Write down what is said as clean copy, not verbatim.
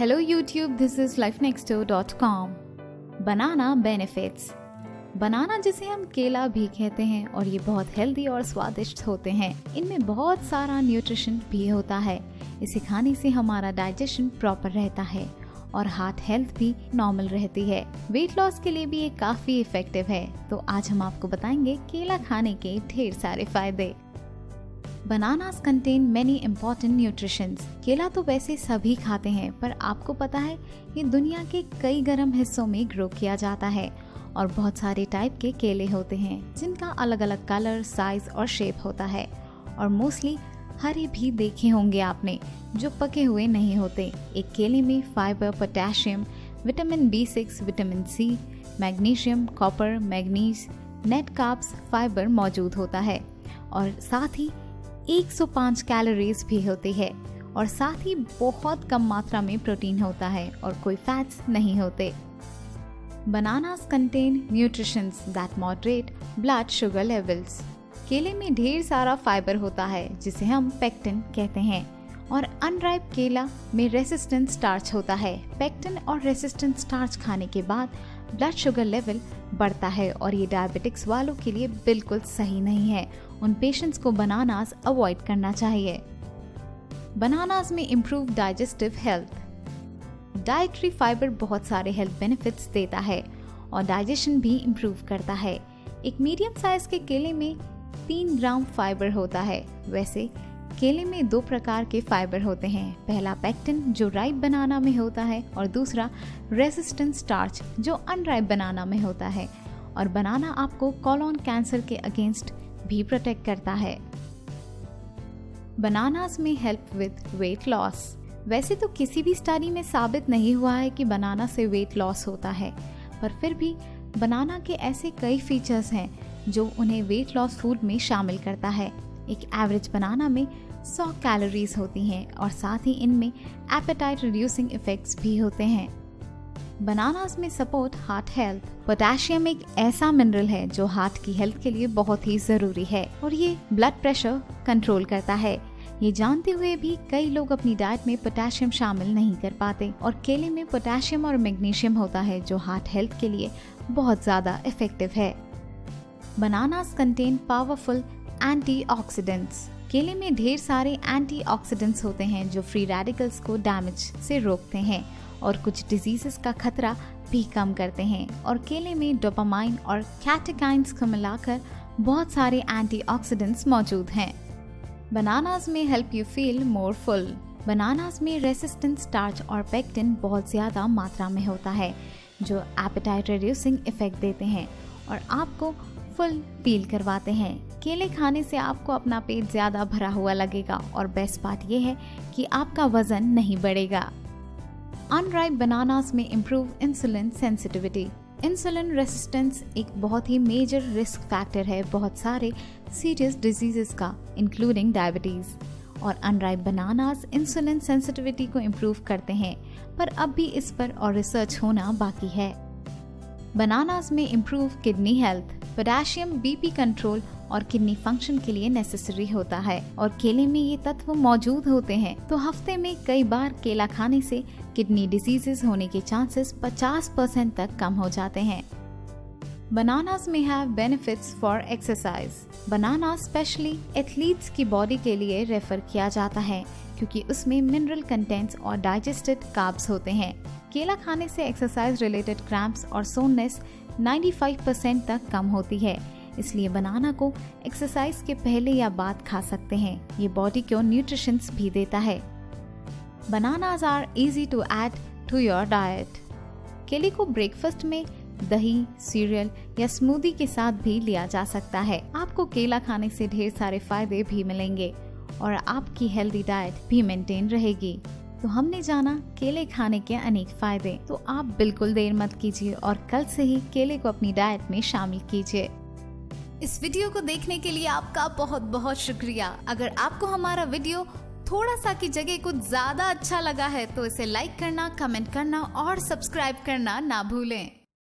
Hello YouTube, this is LifeNexTo.com। Banana benefits. Banana जिसे हम केला भी कहते हैं और ये बहुत हेल्दी और स्वादिष्ट होते हैं। इनमें बहुत सारा न्यूट्रिशन भी होता है। इसे खाने से हमारा डाइजेशन प्रॉपर रहता है और हार्ट हेल्थ भी नॉर्मल रहती है। वेट लॉस के लिए भी ये काफ़ी इफेक्टिव है। तो आज हम आपको बताएंगे केला खाने के ढेर सारे फायदे। Bananas contain many important nutrients। केला तो वैसे सभी खाते हैं, पर आपको पता है ये दुनिया के कई गर्म हिस्सों में ग्रो किया जाता है और बहुत सारे टाइप के केले होते हैं जिनका अलग अलग कलर, साइज और शेप होता है। और मोस्टली हरे भी देखे होंगे आपने, जो पके हुए नहीं होते। एक केले में fibre, potassium, vitamin B6, vitamin C, magnesium, copper, manganese, net, carbs, fibre मौजूद होता है और साथ ही 105 कैलोरीज भी होती है और साथ ही बहुत कम मात्रा में प्रोटीन होता है और कोई फैट्स नहीं होते। Bananas contain nutritions that moderate blood sugar levels. केले में ढेर सारा फाइबर होता है जिसे हम पेक्टिन कहते हैं और अनराइप केला में रेसिस्टेंट स्टार्च होता है। पेक्टिन और रेसिस्टेंट स्टार्च खाने के बाद ब्लड शुगर लेवल बढ़ता है और ये डायबिटिक्स वालों के लिए बिल्कुल सही नहीं है। उन पेशेंट्स को बनानास अवॉइड करना चाहिए। बनानास में improve digestive health. Dietary fibre बहुत सारे हेल्थ बेनिफिट्स देता है और डाइजेशन भी इम्प्रूव करता है। एक मीडियम साइज के केले में 3 ग्राम फाइबर होता है। वैसे केले में 2 प्रकार के फाइबर होते हैं, पहला पेक्टिन जो राइप बनाना में होता है और दूसरा रेसिस्टेंट स्टार्च जो अनराइप बनाना में होता है। और बनाना आपको कोलन कैंसर के अगेंस्ट भी प्रोटेक्ट करता है। बनानास में हेल्प विद वेट लॉस। वैसे तो किसी भी स्टडी में साबित नहीं हुआ है कि बनाना से वेट लॉस होता है, पर फिर भी बनाना के ऐसे कई फीचर्स हैं जो उन्हें वेट लॉस फूड में शामिल करता है। एक एवरेज बनाना में 100 कैलोरीज होती हैं और साथ ही इनमें एपेटाइट रिड्यूसिंग इफेक्ट्स भी होते हैं। बनानास में सपोर्ट हार्ट हेल्थ। पोटेशियम एक ऐसा मिनरल है जो हार्ट की हेल्थ के लिए बहुत ही ज़रूरी है और ये ब्लड प्रेशर कंट्रोल करता है। ये जानते हुए भी कई लोग अपनी डाइट में पोटेशियम शामिल नहीं कर पाते और केले में पोटेशियम और मैग्नीशियम होता है जो हार्ट हेल्थ के लिए बहुत ज़्यादा इफेक्टिव है। Bananas contain powerful antioxidants. केले में ढेर सारे एंटीऑक्सीडेंट्स होते हैं जो फ्री रेडिकल्स को डैमेज से रोकते हैं और कुछ डिजीजेस का खतरा भी कम करते हैं। और केले में डोपामाइन और कैटेकाइंस को मिलाकर बहुत सारे एंटीऑक्सीडेंट्स मौजूद हैं। बनानास में help you feel more full. Bananas में रेसिस्टेंट स्टार्च और पेक्टिन बहुत ज़्यादा मात्रा में होता है जो एपेटाइट रिड्यूसिंग इफेक्ट देते हैं और आपको फुल फील करवाते हैं। केले खाने से आपको अपना पेट ज़्यादा भरा हुआ लगेगा और बेस्ट पार्ट ये है कि आपका वज़न नहीं बढ़ेगा। अनराइप बनानास में improve insulin sensitivity. Insulin resistance एक बहुत ही मेजर रिस्क फैक्टर है बहुत सारे सीरियस डिजीज़ का, इंक्लूडिंग डायबिटीज़। और अनराइप बनानास इंसुलिन सेंसिटिविटी को इम्प्रूव करते हैं, पर अब भी इस पर और रिसर्च होना बाकी है। बनानास में improve kidney health. Potassium BP control और किडनी फंक्शन के लिए नेसेसरी होता है और केले में ये तत्व मौजूद होते हैं। तो हफ्ते में कई बार केला खाने से किडनी डिजीजेस होने के चांसेस 50% तक कम हो जाते हैं। बनानास में have benefits for exercise. Banana specially athletes की बॉडी के लिए रेफर किया जाता है क्योंकि उसमें मिनरल कंटेंट्स और डाइजेस्टेड कार्ब्स होते हैं। केला खाने से एक्सरसाइज रिलेटेड क्रैम्प्स और सोननेस 95% तक कम होती है, इसलिए बनाना को एक्सरसाइज के पहले या बाद खा सकते हैं। ये बॉडी को न्यूट्रिशंस भी देता है। Bananas are easy to add to your diet. केले को ब्रेकफास्ट में दही, सीरियल या स्मूदी के साथ भी लिया जा सकता है। आपको केला खाने से ढेर सारे फायदे भी मिलेंगे और आपकी हेल्दी डाइट भी मेंटेन रहेगी। तो हमने जाना केले खाने के अनेक फायदे। तो आप बिल्कुल देर मत कीजिए और कल से ही केले को अपनी डाइट में शामिल कीजिए। इस वीडियो को देखने के लिए आपका बहुत बहुत शुक्रिया। अगर आपको हमारा वीडियो थोड़ा सा की जगह कुछ ज्यादा अच्छा लगा है तो इसे लाइक करना, कमेंट करना और सब्सक्राइब करना ना भूलें।